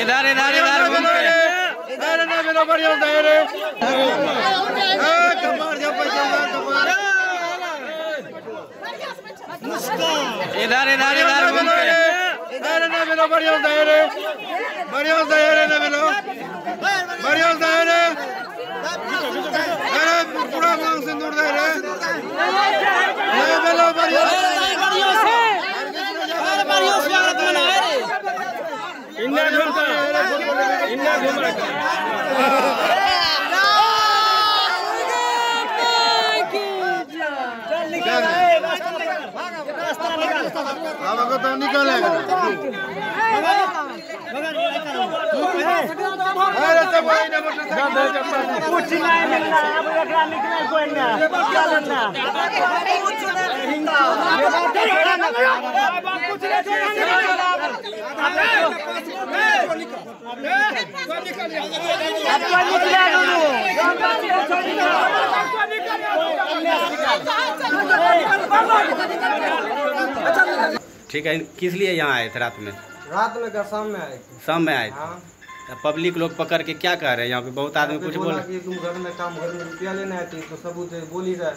इधर इधर इधर इधर ना मेरा बढ़िया दायरे कमार जब बजाएगा कमार इधर इधर इधर इधर ना मेरा बढ़िया दायरे ना मेरा बढ़िया दायरे अरे पूरा मांग से दूर दायरे ना मेरा बढ़िया इन्ना घूमता इन्ना घूमता चल निकल रास्ता निकाल अब को तो निकालेगा अरे तो भाई ना कुछ नहीं मिलना अब एकरा निकल कोई ना चलना कुछ नहीं ठीक है। किस लिए यहाँ आए थे? रात में क्या शाम में आए थे। पब्लिक लोग पकड़ के क्या कह रहे हैं? यहाँ पे बहुत आदमी कुछ बोल रहे हैं तुम घर में रुपया लेने आए थे तो सबूत बोल ही रहा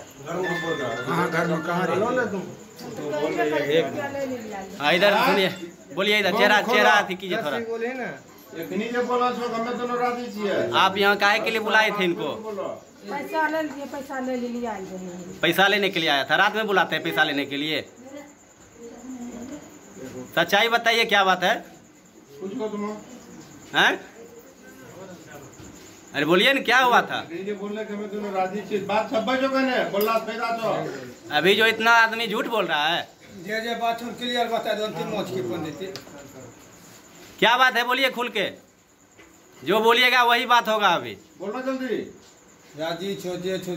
है। इधर सुनिए, बोलिए, इधर चेहरा कीजिए थोड़ा। आप यहाँ काहे के लिए बुलाए थे इनको? पैसा लेने के लिए आया था। रात में बुलाते हैं पैसा लेने के लिए? सच्चाई बताइए, क्या बात है? हैं? अरे बोलिए ना, क्या हुआ था? अभी जो इतना आदमी झूठ बोल रहा है, क्या बात है? बोलिए खुल के, जो बोलिएगा वही बात होगा। अभी बोलना जल्दी। राजी छोचे तो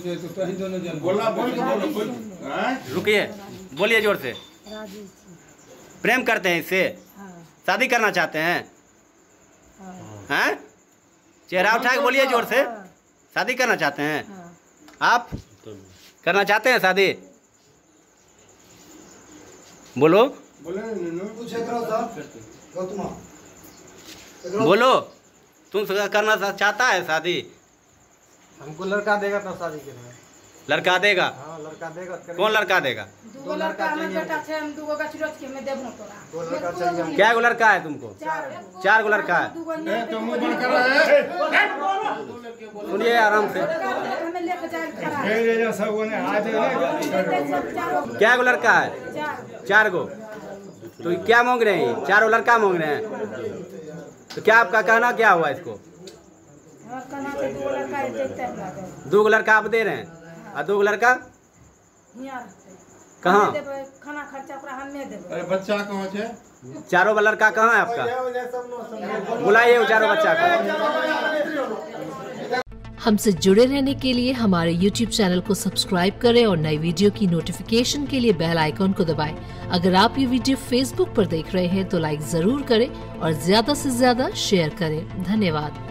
ही दोनों जन बोलना। रुकिए, बोलिए जोर से। प्रेम करते हैं इससे? शादी करना चाहते हैं? हैं? चेहरा उठा के बोलिए जोर से। शादी करना चाहते हैं आप? करना चाहते हैं शादी? बोलो बोलो, तुम करना चाहता है शादी? हमको लड़का देगा तो शादी करेंगे। लड़का देगा? हाँ, लड़का देगा। कौन लड़का देगा? दो लड़का चाहिए। क्या गो लड़का है तुमको? चार गो लड़का है। सुनिए आराम से। क्या गो लड़का है? चार गो। तो क्या मांग रहे हैं? चारों लड़का मांग रहे हैं। तो क्या आपका कहना क्या हुआ? इसको दो लड़का आप दे रहे हैं और दो लड़का कहाँ? चारों लड़का कहाँ है आपका? बुलाइए चारों बच्चा को। हमसे जुड़े रहने के लिए हमारे YouTube चैनल को सब्सक्राइब करें और नई वीडियो की नोटिफिकेशन के लिए बेल आइकॉन को दबाएं। अगर आप ये वीडियो Facebook पर देख रहे हैं तो लाइक जरूर करें और ज्यादा से ज्यादा शेयर करें। धन्यवाद।